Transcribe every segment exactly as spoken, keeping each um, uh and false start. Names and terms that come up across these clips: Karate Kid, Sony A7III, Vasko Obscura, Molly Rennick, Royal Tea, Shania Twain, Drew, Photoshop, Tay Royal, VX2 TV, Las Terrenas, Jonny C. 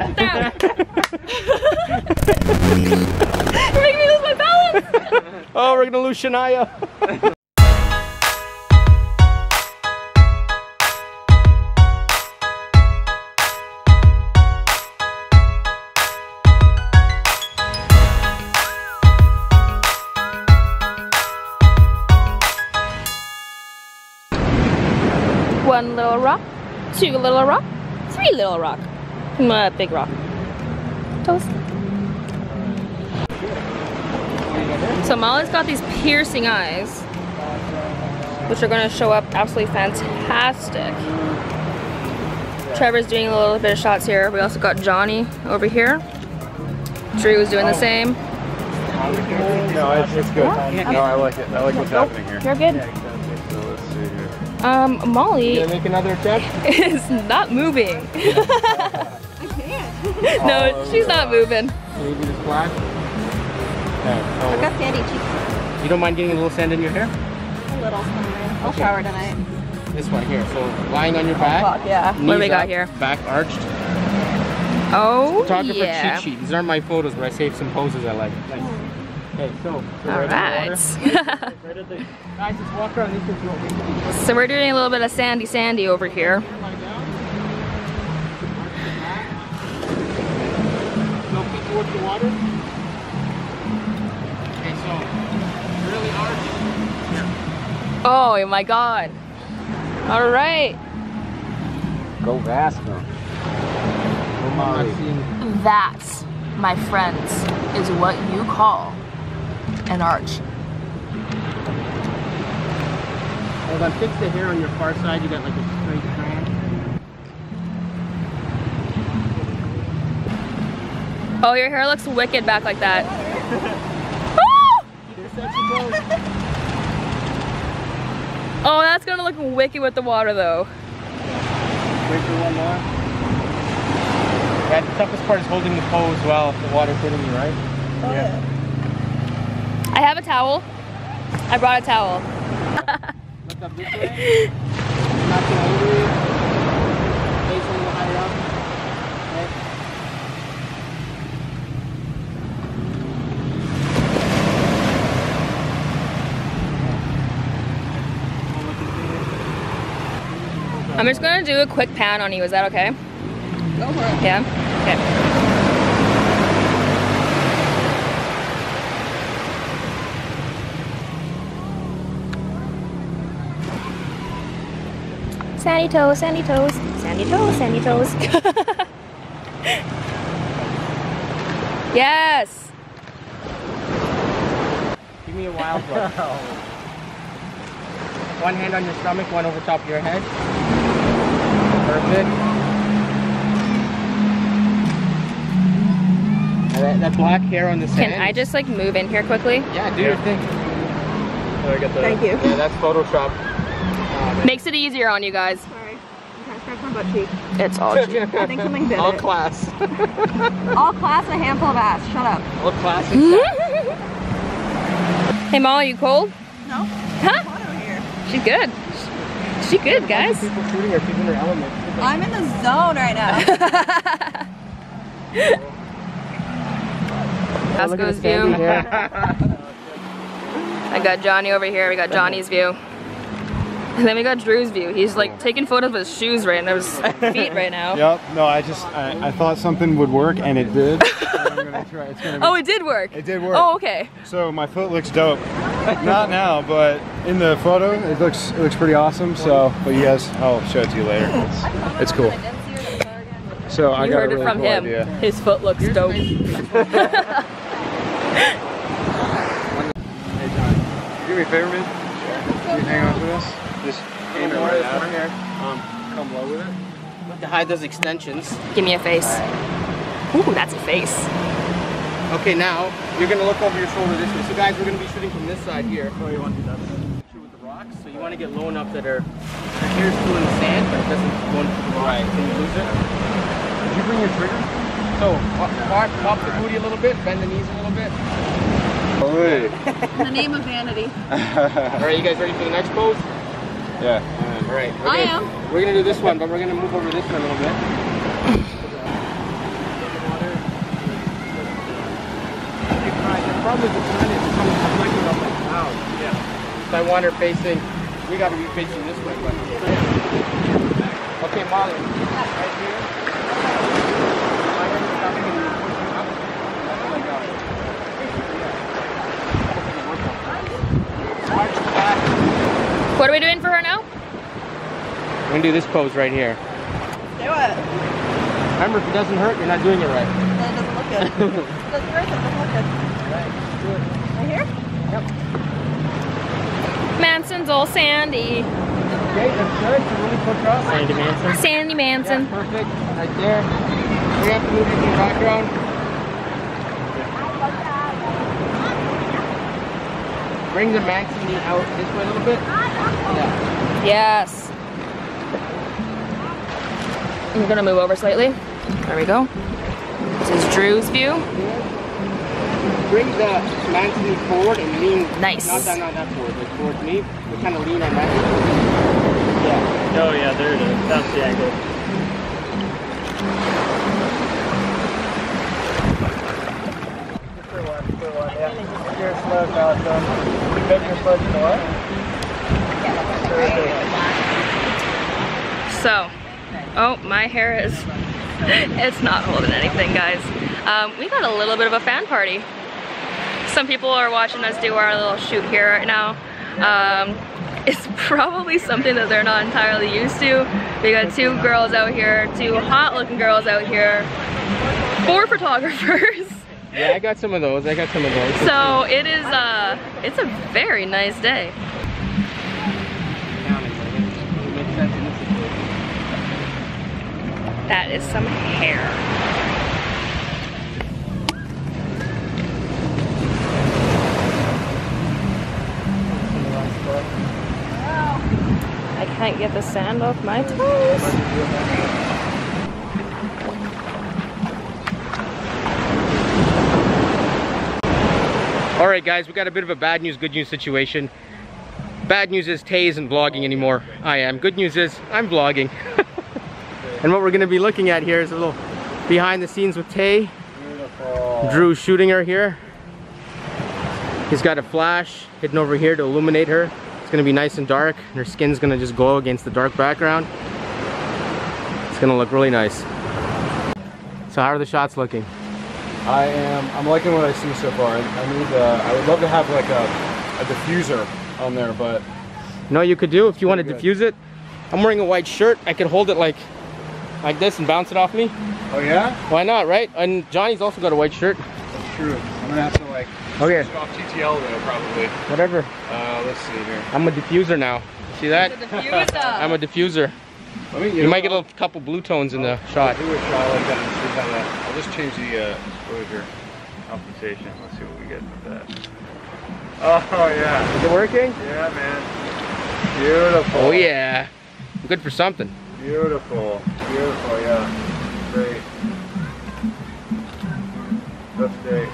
Stop. You're making me lose my balance. Oh, we're gonna lose Shania. One little rock, two little rock, three little rock, my big rock. Toast. So Molly's got these piercing eyes, which are gonna show up absolutely fantastic. Trevor's doing a little bit of shots here. We also got Johnny over here. Drew was doing the same. No, it's, it's good. Yeah. No, I like it. I like what's oh, happening here. You're good. Um, Molly Can I make another check? Is not moving. I can't. No, she's not moving. Can you do this black? No. I've got sandy cheeks. You don't mind getting a little sand in your hair? A little somewhere. I'll okay. shower tonight. This one here. So lying on your back. Oh, fuck, yeah. What do we got up, here? Back arched. Oh, photographer yeah. cheat sheet. These aren't my photos, but I saved some poses I like. Nice. Oh. Okay, so, all right. So we're doing a little bit of sandy sandy over here. Oh my god. All right. Go Vasko. That, my friends, is what you call an arch. Hold on, fix the hair on your far side. You got like a straight strand. Oh, your hair looks wicked back like that. Oh, that's gonna look wicked with the water though. Wait for one more. Yeah, the toughest part is holding the pose while the water's hitting you, right? Oh, yeah. yeah. I have a towel. I brought a towel. Look up this way. Knock it over. Face a little higher up. Okay. I'm just gonna do a quick pan on you. Is that okay? Go for it. Yeah? Okay. Sandy toes, sandy toes, sandy toes, sandy toes. Yes! Give me a wild one. One hand on your stomach, one over top of your head. Perfect. All right, that black hair on the sand. Can I just like move in here quickly? Yeah, do yeah. your thing. Oh, I got the, Thank you. Yeah, that's Photoshop. Makes it easier on you guys. Sorry, I'm trying to scratch my butt cheek. It's all cheek. I think something did All it. class. All class and a handful of ass. Shut up. All class. Hey, Molly, you cold? No. Huh? Here. She's good. She good, guys. People shooting her. She's in her element. I'm in the zone right now. Vasco's view. I got Johnny over here. We got Johnny's view. And then we got Drew's view. He's like taking photos of his shoes right now, his feet right now. Yep. No, I just I, I thought something would work and it did. So I'm gonna try. It's gonna be, oh, it did work. It did work. Oh, okay. So my foot looks dope. Not now, but in the photo, it looks it looks pretty awesome. So, but you guys, I'll show it to you later. It's, it's cool. So I you got heard a really it from cool him. Idea. His foot looks Here's dope. Hey John, do me a favor, man. Sure. You hang on to this. Just aim it right out. Um, come low with it. You have to hide those extensions. Give me a face. Right. Ooh, that's a face. Okay, now you're gonna look over your shoulder this way. So guys, we're gonna be shooting from this side here. Oh, you want to do that? Shoot with the rocks. So you want to get low enough that her hair's still in the sand, but it doesn't go into the rock. Right. Can you lose it? Did you bring your trigger? So pop, pop, pop the booty a little bit, bend the knees a little bit. In the name of vanity. All right, you guys ready for the next pose? Yeah. All right. We're I gonna, am. We're gonna do this one, but we're gonna move over this one a little bit. with the sun, it's coming reflected off the clouds. Yeah. So I want her facing, we gotta be facing this way, but. Yeah. Okay, Molly, right here. What are we doing for her now? We're gonna do this pose right here. Do it. Remember, if it doesn't hurt, you're not doing it right. Then it doesn't look good. If it doesn't hurt, it doesn't look good. Right, do it. Right here? Yep. Manson's old Sandy. Okay, that's good. You really push up. Sandy Manson. Sandy Manson. Yeah, perfect. Right there. We have to move it in the background. Bring the Manson knee out this way a little bit. Yeah. Yes. I'm gonna move over slightly. There we go. This is Drew's view. Bring the Manson knee forward and lean. Nice. Not that, not that forward, but forward knee. We kind of lean on that. Yeah. Oh yeah, there it is. That's the angle. Good one, good one, yeah. Here's slow now, so you bend your foot to the left. So. Oh, my hair is, it's not holding anything, guys. Um, we got a little bit of a fan party. Some people are watching us do our little shoot here right now. Um, it's probably something that they're not entirely used to. We got two girls out here, two hot looking girls out here, four photographers. Yeah, I got some of those, I got some of those. So it is, uh, it's a very nice day. That is some hair. I can't get the sand off my toes. All right, guys, we got a bit of a bad news, good news situation. Bad news is Tay isn't vlogging anymore. I am. Good news is I'm vlogging. And what we're gonna be looking at here is a little behind the scenes with Tay. Beautiful. Drew shooting her here. He's got a flash hidden over here to illuminate her. It's gonna be nice and dark, and her skin's gonna just glow against the dark background. It's gonna look really nice. So how are the shots looking? I am, I'm liking what I see so far. I need, uh, I would love to have like a, a diffuser on there, but. You know what you could do if you want to diffuse it? I'm wearing a white shirt, I could hold it like like this and bounce it off me. Oh yeah? Why not, right? And Johnny's also got a white shirt. That's true. I'm gonna have to like okay. switch it off T T L though, probably. Whatever. Uh, let's see here. I'm a diffuser now. See that? He's a diffuser. I'm a diffuser. Let me, you you know, might get a little, couple blue tones in I'll, the shot. I'll do a shot like that and see how that. I'll just change the uh, exposure compensation. Let's see what we get with that. Oh yeah. Is it working? Yeah, man. Beautiful. Oh yeah. I'm good for something. Beautiful, beautiful, yeah, great. That's great.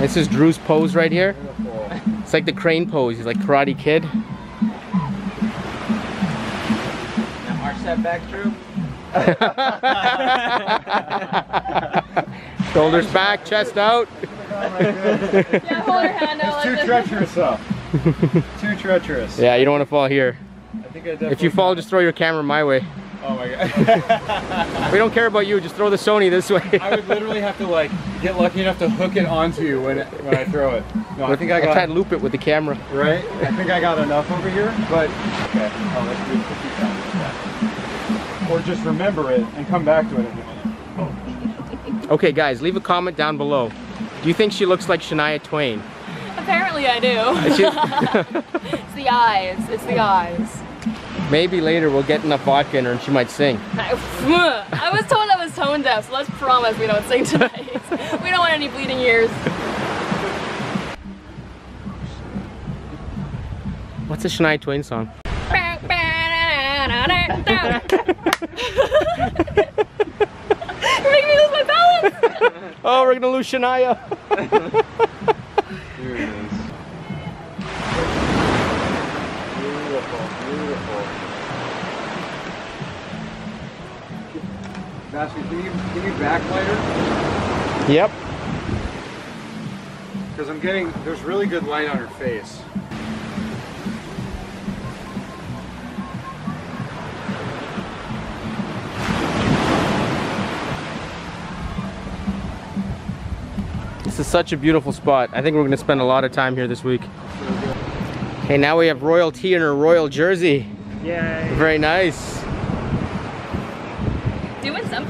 This is Drew's pose right here. Beautiful. It's like the crane pose. He's like Karate Kid. Now march that back, Drew. Shoulders back, chest out. Yeah, hold her hand out. It's too treacherous though. Too treacherous. Yeah, you don't want to fall here. I think I definitely if you fall, can. Just throw your camera my way. Oh my god. We don't care about you, just throw the Sony this way. I would literally have to like, get lucky enough to hook it onto you when, it, when I throw it. No, I think I got- I tried to loop it with the camera. Right? I think I got enough over here, but- Okay, oh, let's do it for a few times. Or just remember it and come back to it in a minute. Oh. Okay guys, leave a comment down below. Do you think she looks like Shania Twain? Apparently I do. It's the eyes, it's the eyes. Maybe later we'll get enough vodka in her and she might sing. I was told I was tone deaf, so let's promise we don't sing tonight. We don't want any bleeding ears. What's a Shania Twain song? You're making me lose my balance! Oh, we're gonna lose Shania. Here it is. Beautiful, beautiful. Vasko, can you, can you back later? Yep. Because I'm getting, there's really good light on her face. This is such a beautiful spot. I think we're going to spend a lot of time here this week. Okay, now we have Royal Tea in her Royal jersey. Yay. Very nice. Doing some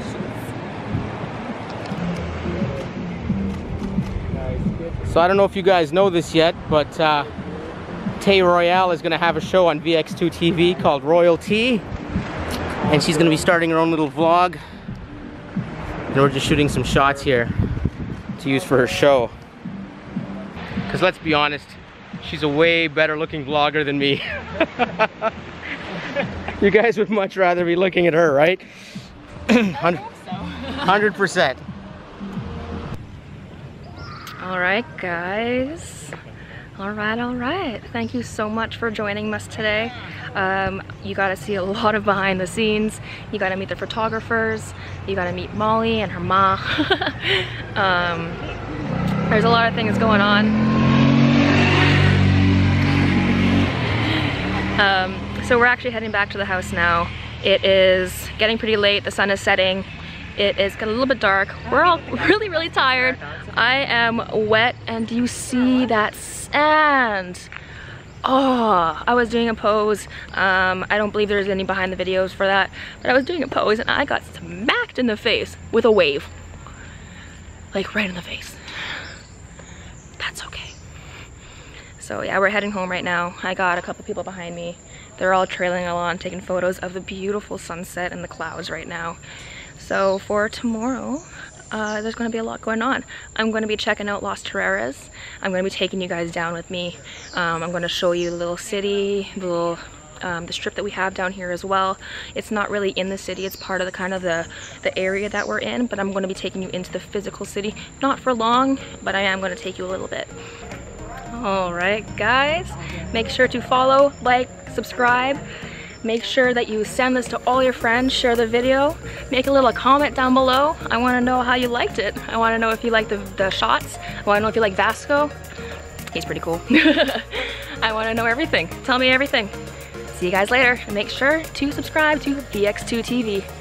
shoots. So I don't know if you guys know this yet, but uh, Tay Royal is going to have a show on V X two T V called Royal Tea. And she's going to be starting her own little vlog. And we're just shooting some shots here to use for her show, because let's be honest, she's a way better looking vlogger than me. You guys would much rather be looking at her, right? one hundred percent. All right guys, all right all right thank you so much for joining us today. Um, you got to see a lot of behind the scenes. You got to meet the photographers. You got to meet Molly and her ma. um, there's a lot of things going on. Um, so we're actually heading back to the house now. It is getting pretty late. The sun is setting. It is getting a little bit dark. We're all really, really tired. I am wet, and do you see that sand? Oh, I was doing a pose. Um, I don't believe there's any behind the videos for that, but I was doing a pose and I got smacked in the face with a wave. Like right in the face. That's okay. So yeah, we're heading home right now. I got a couple people behind me. They're all trailing along, taking photos of the beautiful sunset and the clouds right now. So for tomorrow, Uh, there's going to be a lot going on. I'm going to be checking out Las Terrenas. I'm going to be taking you guys down with me. Um, I'm going to show you the little city, the little um, the strip that we have down here as well. It's not really in the city. It's part of the kind of the the area that we're in. But I'm going to be taking you into the physical city. Not for long, but I am going to take you a little bit. All right, guys. Make sure to follow, like, subscribe. Make sure that you send this to all your friends, share the video, make a little comment down below. I wanna know how you liked it. I wanna know if you like the, the shots. I wanna know if you like Vasko. He's pretty cool. I wanna know everything. Tell me everything. See you guys later. And make sure to subscribe to V X two T V.